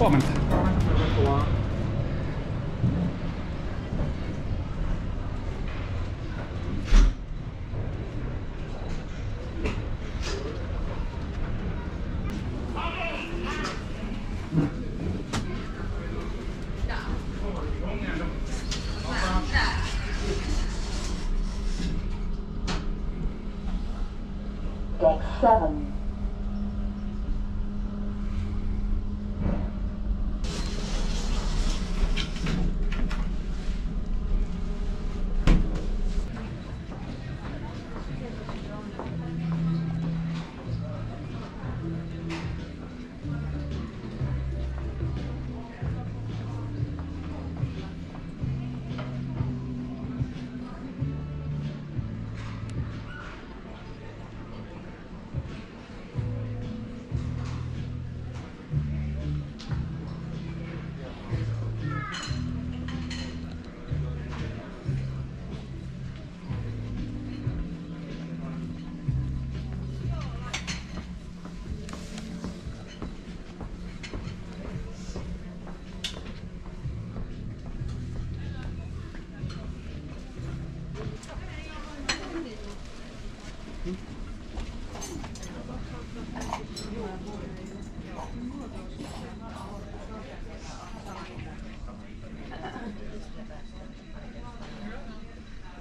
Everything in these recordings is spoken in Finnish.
Huomenta. Deck 7.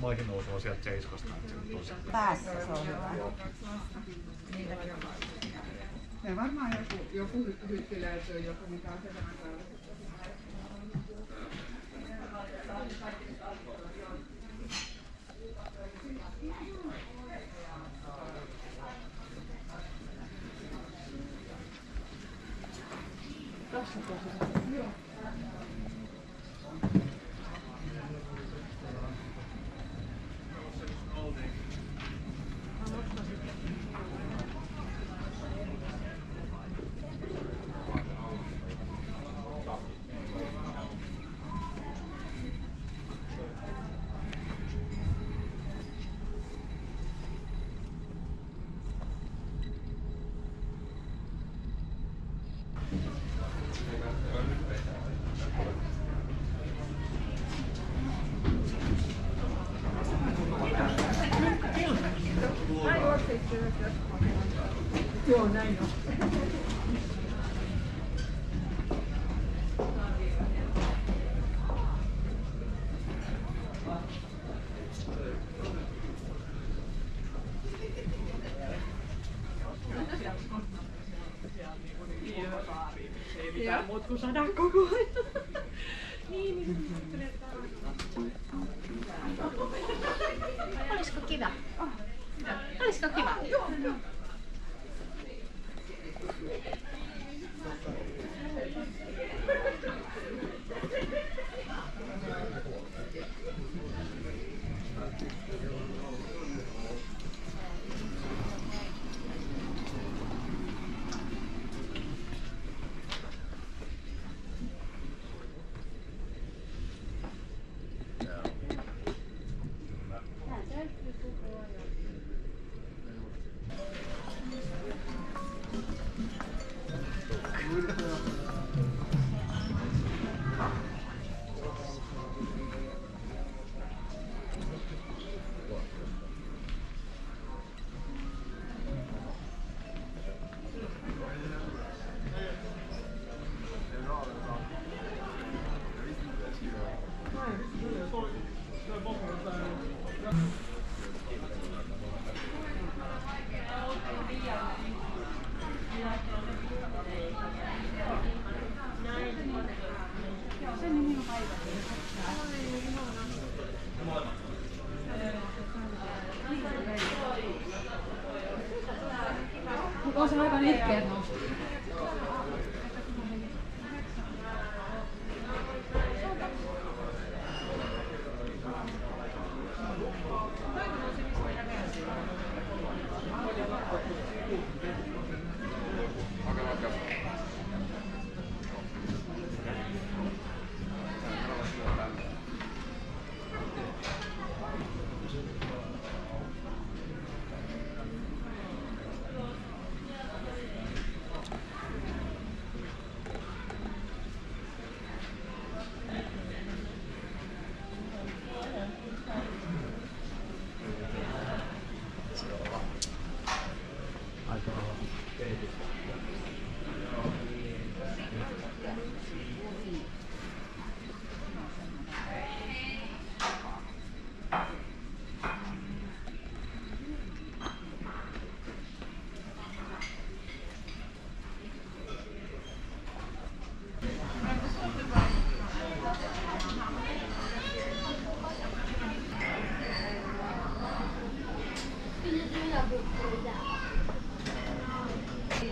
Maikin nousu on sieltä 7. Päässä se on hyvä. Ne varmaan joku hyttiläisö, joku mikä on se vähän tarvitse. Joo, näin on. Ei mitään muut kuin sadan koko ajan. Niin, olisiko kiva? Olisiko kiva? Onko se aivan itkeä nousta?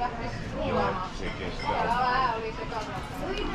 lähtisi suoraan. Täällä vähän oli se katsottu.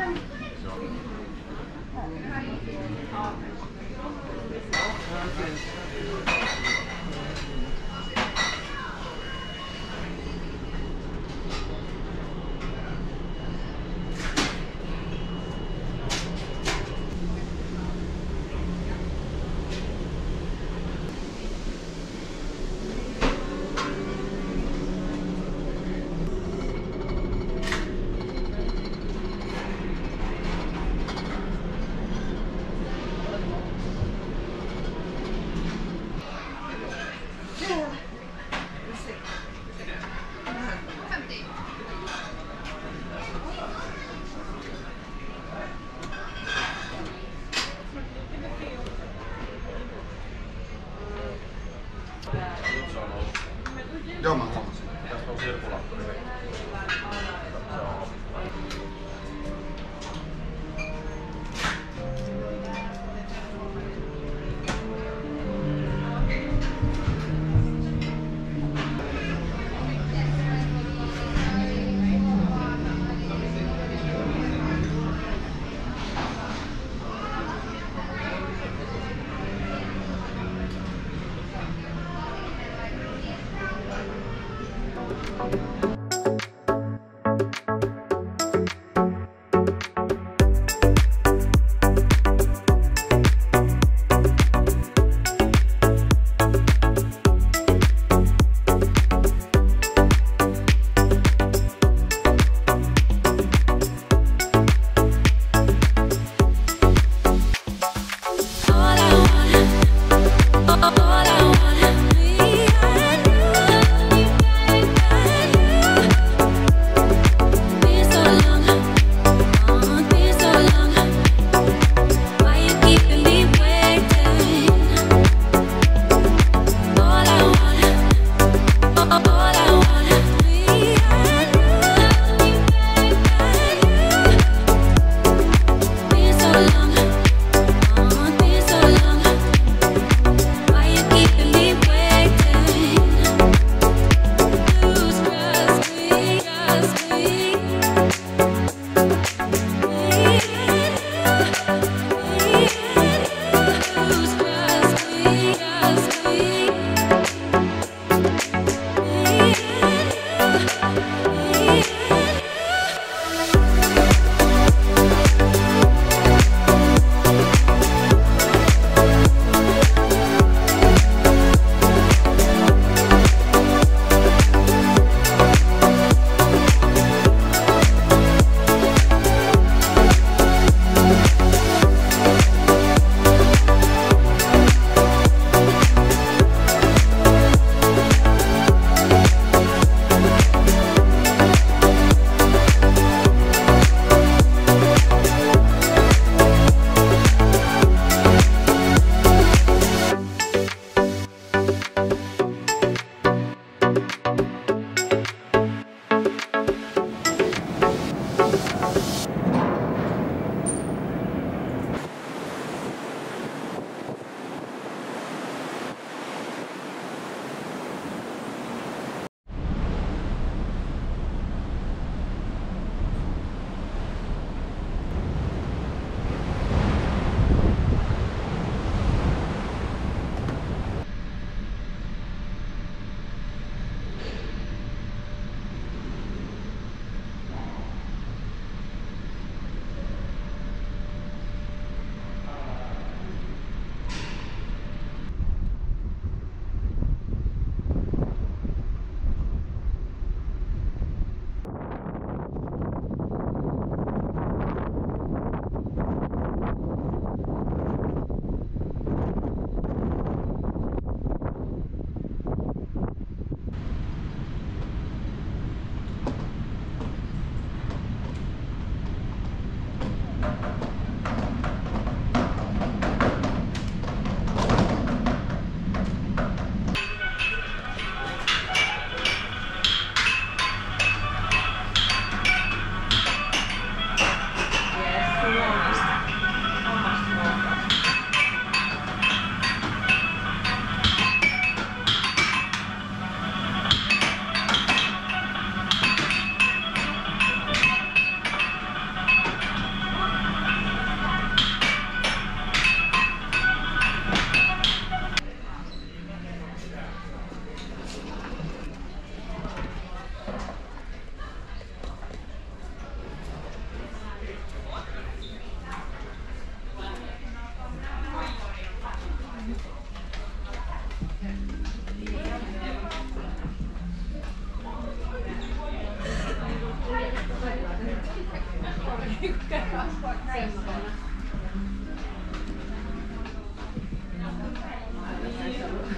Sitten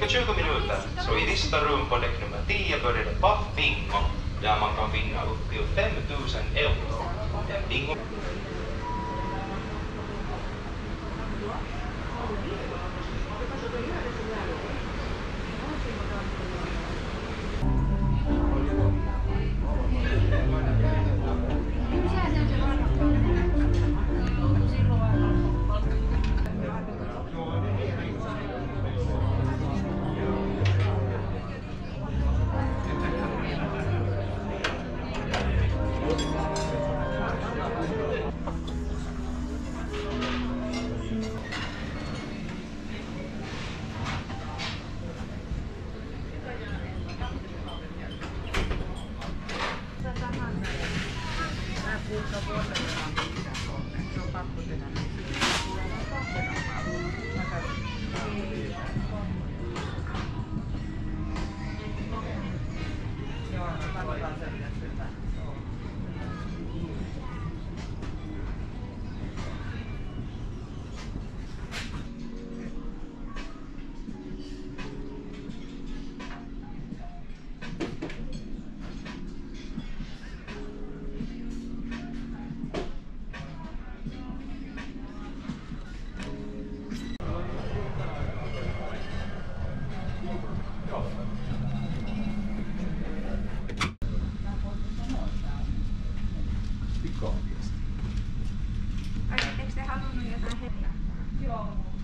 på 20 minuter så i sista rumbordet nummer 10 börjar det paff-bingo där man kan vinna upp till 5 000 euro. En bingo. Pikku on viesti. Eikö te halunnut jotain hetkää? Joo.